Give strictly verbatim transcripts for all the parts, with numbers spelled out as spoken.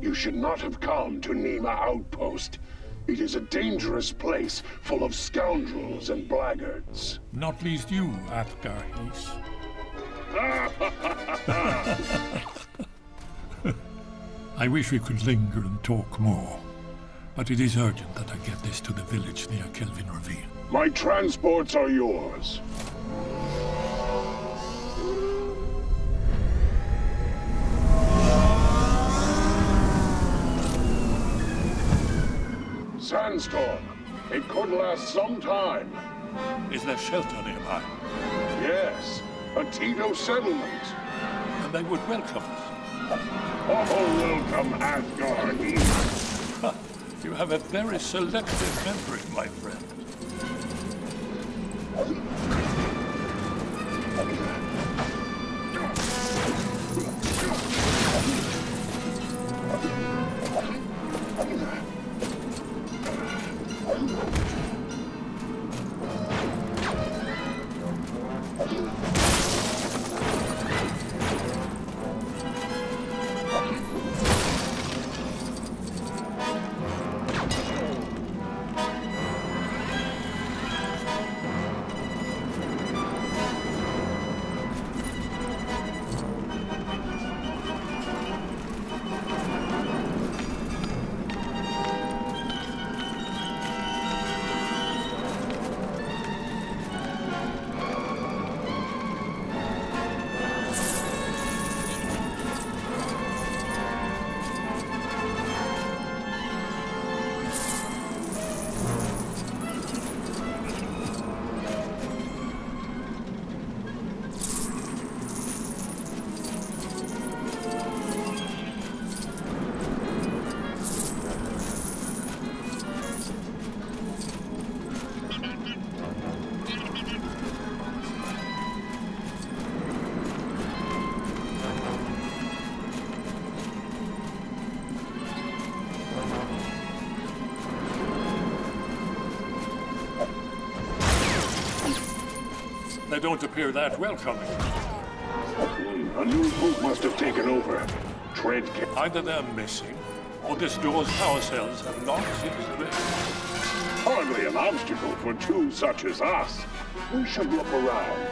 You should not have come to Nima Outpost. It is a dangerous place, full of scoundrels and blackguards. Not least you, Athgarhys. I wish we could linger and talk more, but it is urgent that I get this to the village near Kelvin Ravine. My transports are yours. Sandstorm. It could last some time. Is there shelter nearby? Yes, a Tito settlement. And they would welcome us. Oh, welcome, Asgardian. You have a very selective memory, my friend. They don't appear that welcoming. A new group must have taken over. Tread carefully. Either they're missing, or this door's power cells have locked its grip. Hardly an obstacle for two such as us. We should look around.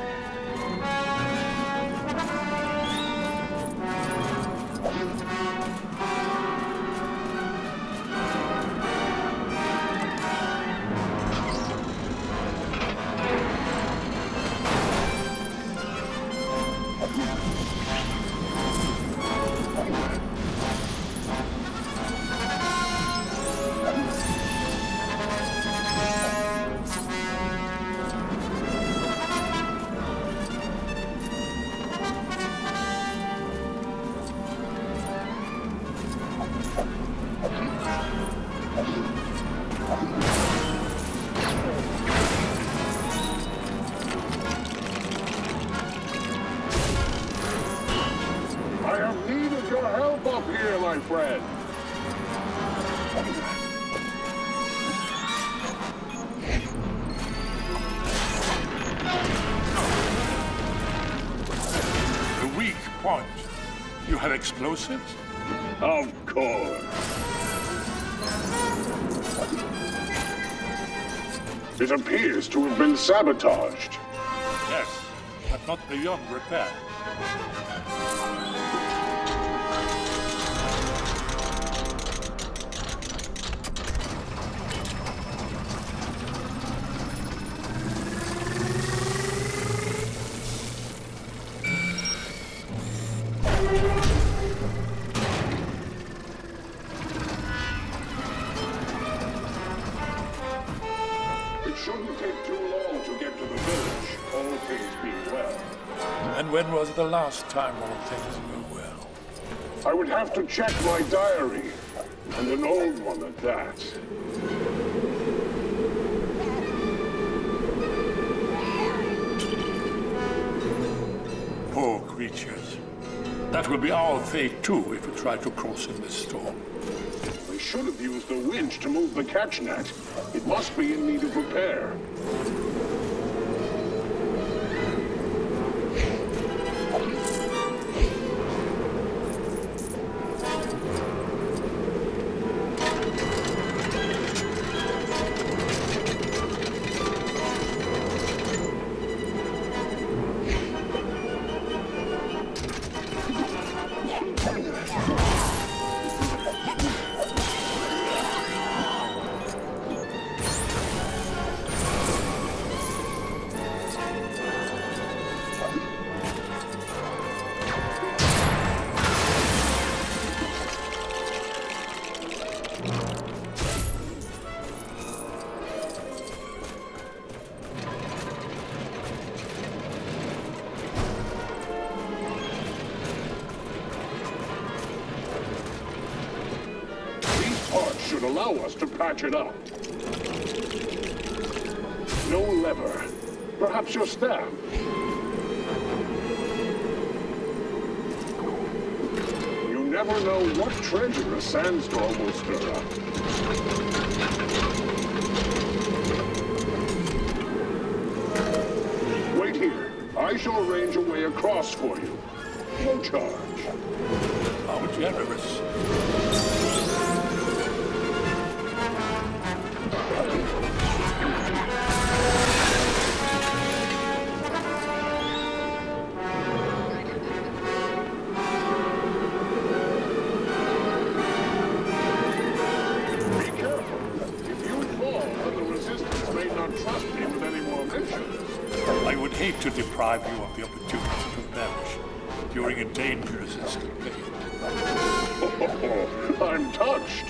friend. The weak point. You have explosives? Of course. It appears to have been sabotaged. Yes, but not beyond repair. When was the last time all things were well? I would have to check my diary, and an old one at that. Poor creatures. That will be our fate too if we try to cross in this storm. We should have used the winch to move the catch net. It must be in need of repair. Allow us to patch it up. No lever. Perhaps your staff. You never know what treasure a sandstorm will stir up. Wait here. I shall arrange a way across for you. No charge. How generous. To deprive you of the opportunity to vanish during a dangerous escapade. Oh, I'm touched.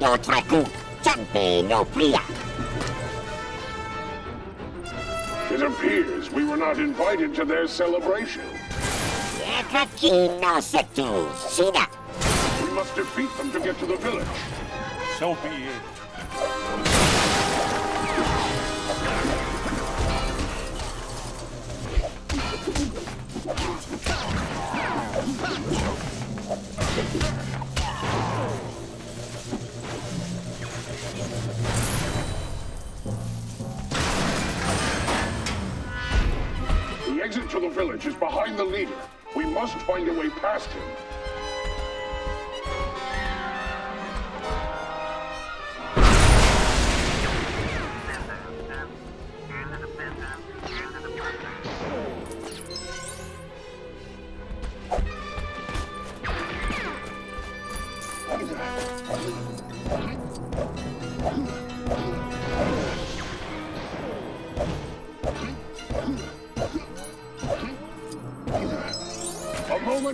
No Taku, Champe no Priya. It appears we were not invited to their celebration. We must defeat them to get to the village. So be it. Village is behind the leader. We must find a way past him.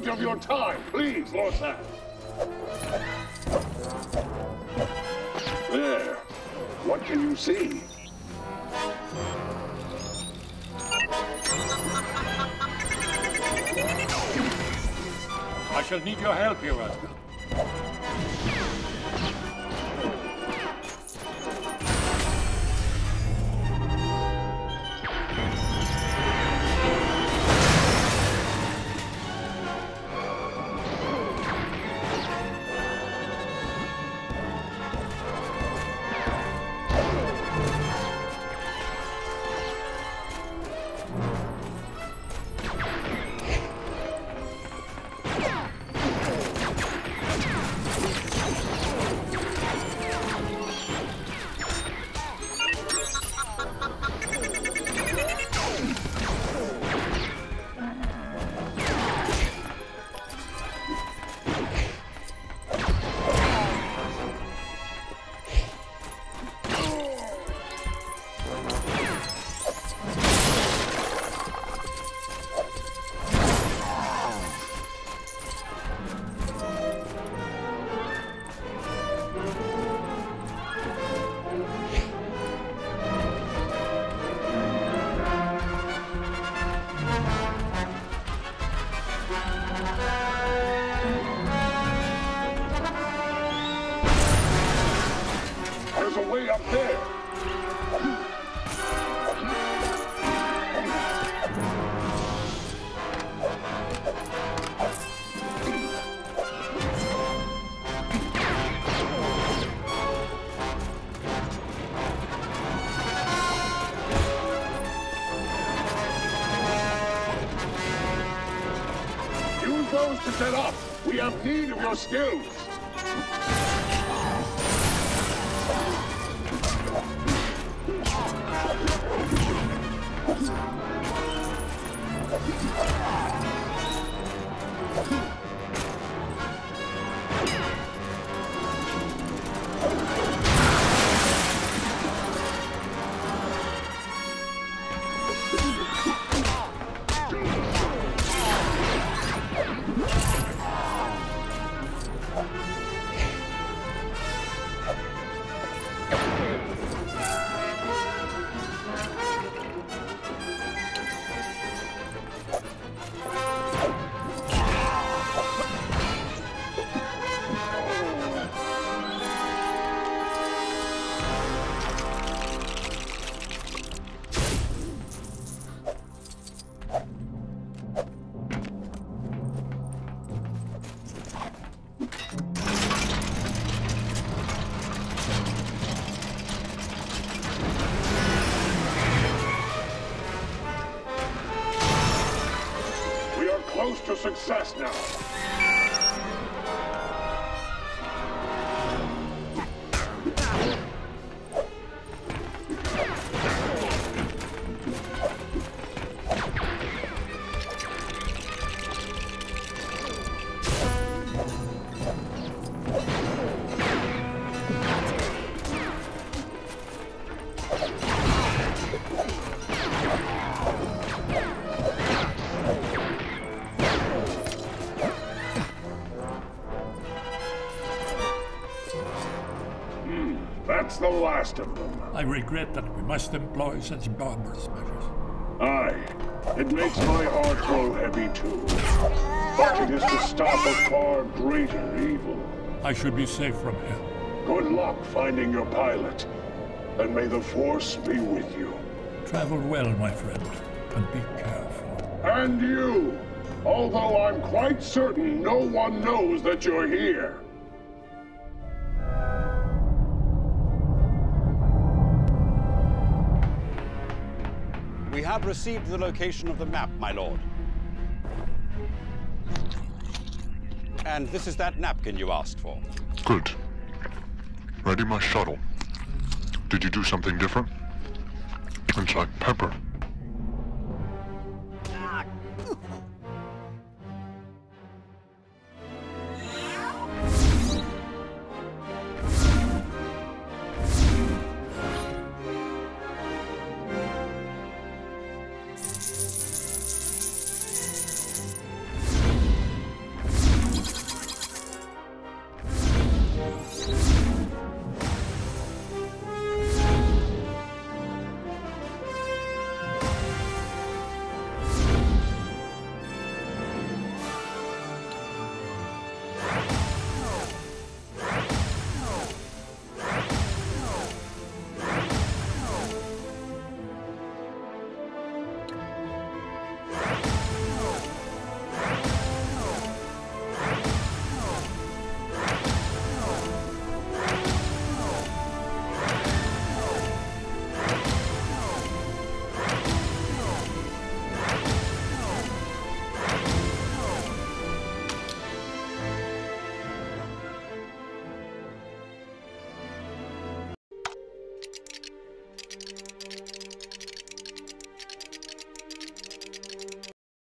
moment of your time, please, Lor San. There. What can you see? I shall need your help here, Asgardian. Set up! We have need of your skills! Success now. The last of them. I regret that we must employ such barbarous measures. Aye. It makes my heart grow heavy too. But it is the stop of far greater evil. I should be safe from here. Good luck finding your pilot. And may the Force be with you. Travel well, my friend, and be careful. And you! Although I'm quite certain no one knows that you're here. We have received the location of the map, my lord. And this is that napkin you asked for. Good. Ready my shuttle. Did you do something different? It's like pepper.